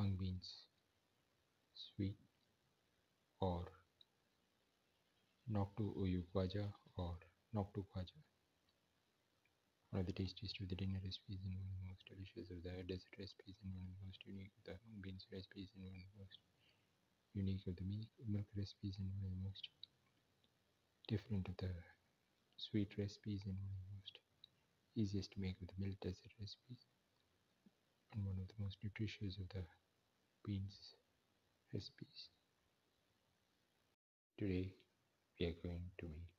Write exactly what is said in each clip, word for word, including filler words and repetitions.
mung beans, sweet, or Nogdu gwaja or Nogdu gwaja. One of the tastiest of the dinner recipes and one of the most delicious of the dessert recipes and one of the most unique of the mung beans recipes and one of the most unique of the milk, milk recipes and one of the most different of the sweet recipes and one of the most easiest to make with the milk dessert recipes and one of the most nutritious of the beans recipes. Today we are going to make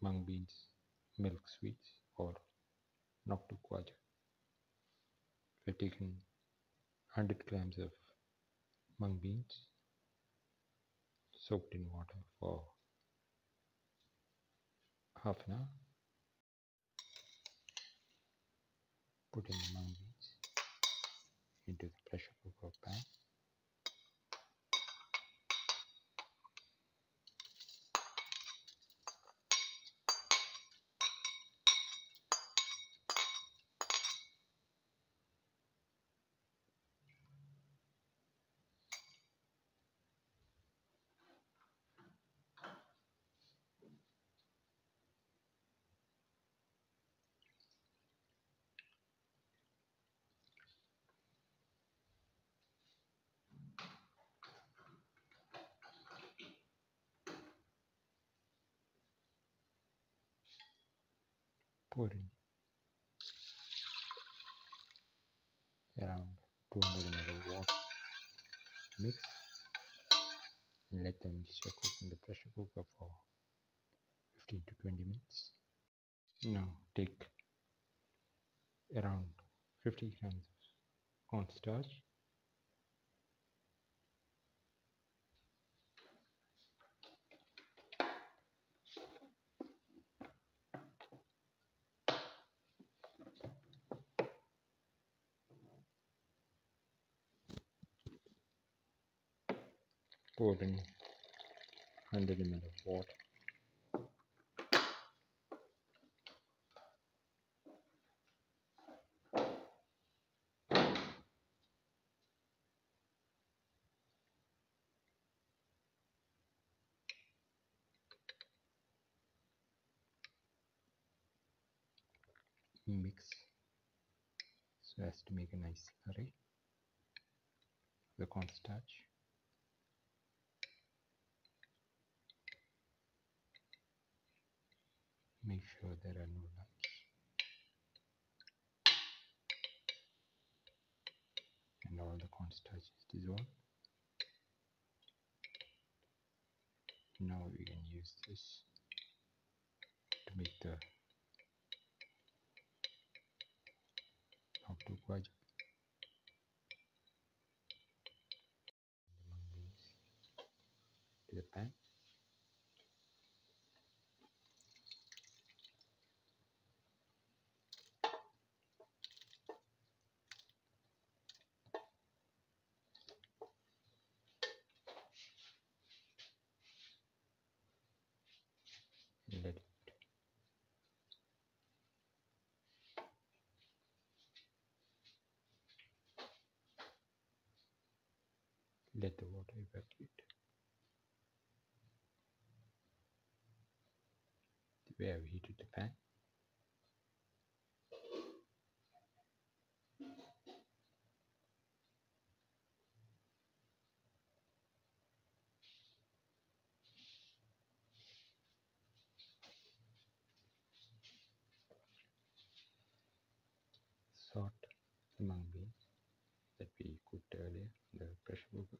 mung beans milk sweets or Nogdu gwaja. We've taken one hundred grams of mung beans soaked in water for half an hour. Put in the mung beans into the pressure cooker pan. Pour in around two hundred milliliters water, mix and let the mixture cook in the pressure cooker for fifteen to twenty minutes. Now take around fifty grams of cornstarch, pour in one hundred milliliters of water, mix so as to make a nice slurry, the cornstarch. Make sure there are no lumps and all the cornstarch is dissolved. Now we can use this to make the Nogdu gwaja. The mung beans to the pan. Let it let the water evaporate. The way I've heated the pan, sort the mung beans that we cooked earlier in the pressure cooker.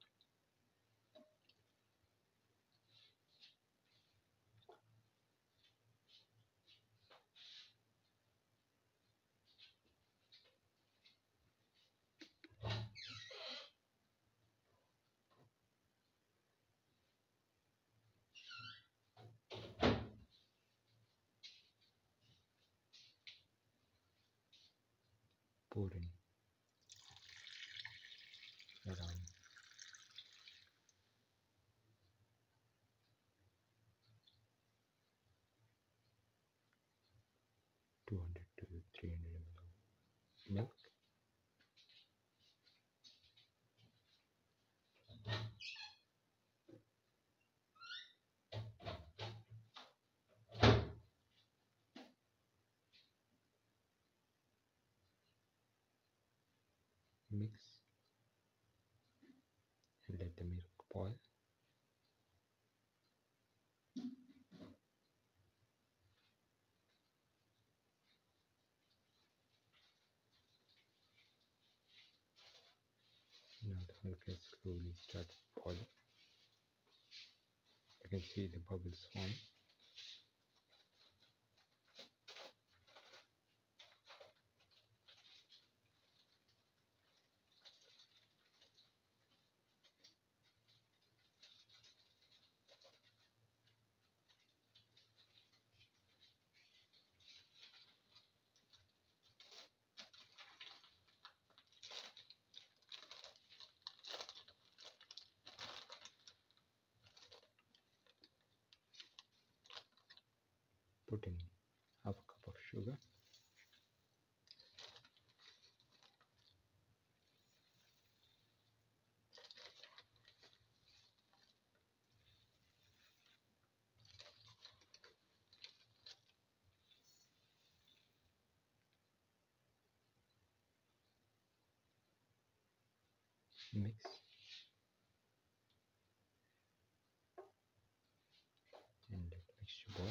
Pour in around two hundred to three hundred milk. Mix and let the milk boil. Now the milk has slowly started boiling. You can see the bubbles form. Put in half a cup of sugar, mix and let the mixture boil.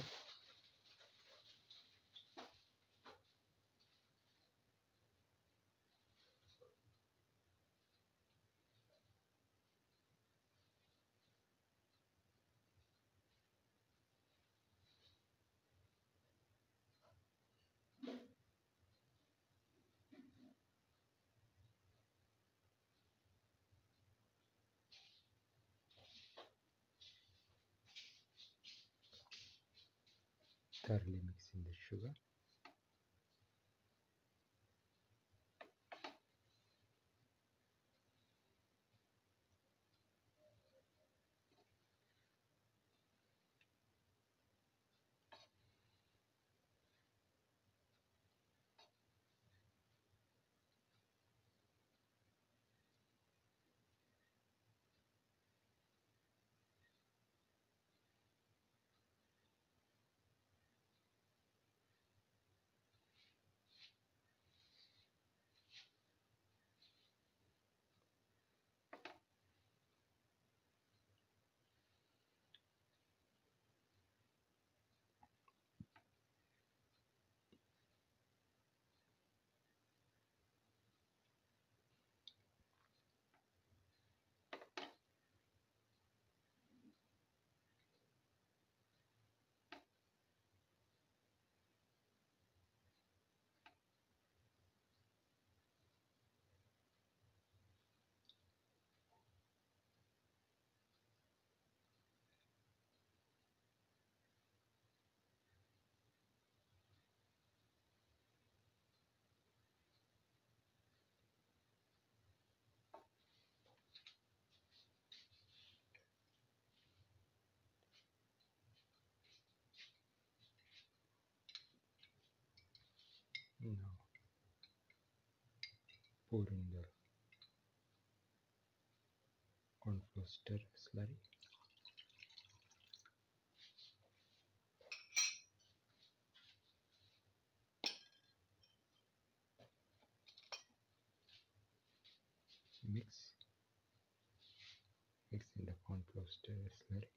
Thoroughly mixing the sugar. Now pour in the corn flour stir slurry. Mix, mix in the corn flour stir slurry.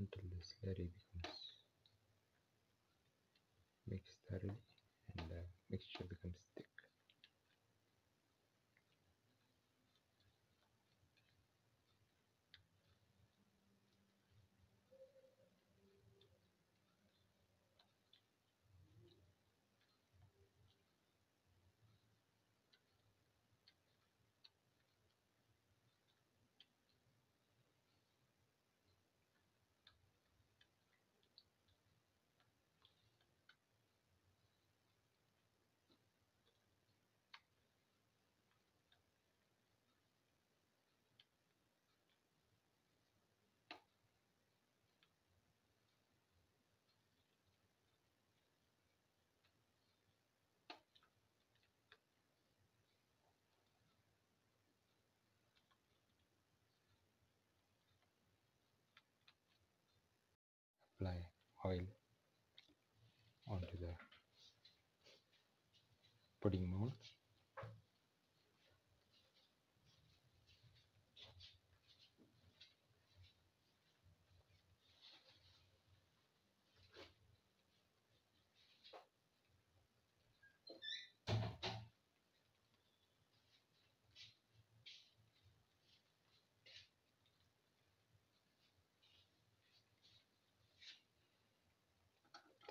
Until the slurry becomes mixed thoroughly and the mixture becomes thick. apply oil onto the pudding mold.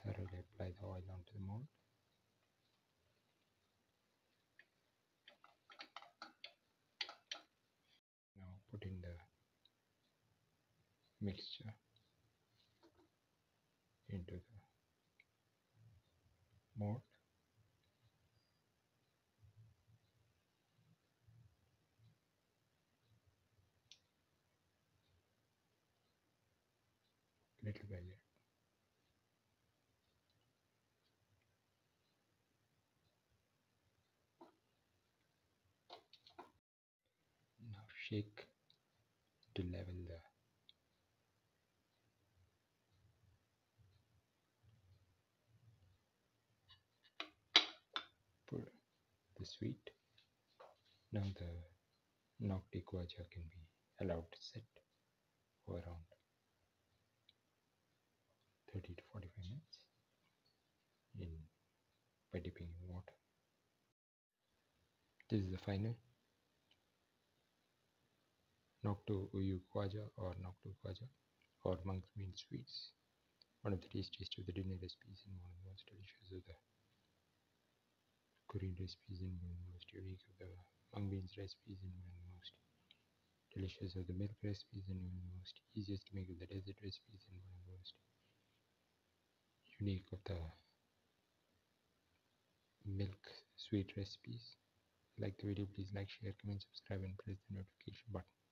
Thoroughly apply the oil onto the mold. Now put in the mixture into the mold. Little by little. Shake to level the put the sweet. Now the Nogdu gwaja can be allowed to sit for around thirty to forty-five minutes in by dipping in water. This is the final Nogdu gwaja or Nogdu gwaja or monk's bean sweets, one of the tastiest of the dinner recipes and one of the most delicious of the Korean recipes, and one of the most unique of the mung beans recipes, and one of the most delicious of the milk recipes, and one of the most easiest to make of the desert recipes, and one of the most unique of the milk sweet recipes. Like the video, please like, share, comment, subscribe, and press the notification button.